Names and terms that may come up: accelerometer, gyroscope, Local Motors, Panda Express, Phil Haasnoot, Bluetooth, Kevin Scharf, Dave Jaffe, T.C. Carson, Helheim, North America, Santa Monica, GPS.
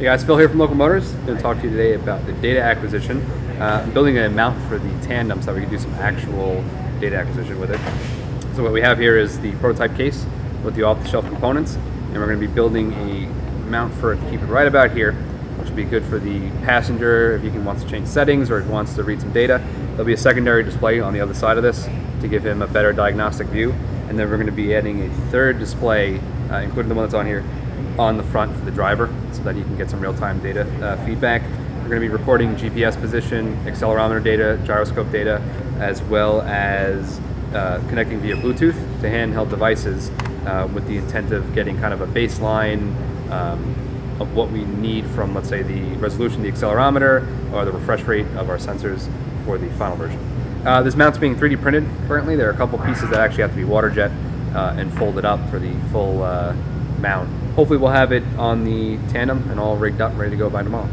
Hey guys, Phil here from Local Motors. I'm going to talk to you today about the data acquisition. I'm building an mount for the tandem so that we can do some actual data acquisition with it. So what we have here is the prototype case with the off-the-shelf components, and we're going to be building a mount for it to keep it right about here, which will be good for the passenger if he wants to change settings or if he wants to read some data. There'll be a secondary display on the other side of this to give him a better diagnostic view, and then we're going to be adding a third display, including the one that's on here, on the front for the driver so that you can get some real-time data feedback. We're going to be recording GPS position, accelerometer data, gyroscope data, as well as connecting via Bluetooth to handheld devices with the intent of getting kind of a baseline of what we need from, let's say, the resolution, the accelerometer, or the refresh rate of our sensors for the final version. This mount's being 3D printed currently. There are a couple pieces that actually have to be water jet and folded up for the full mount. Hopefully we'll have it on the tandem and all rigged up and ready to go by tomorrow.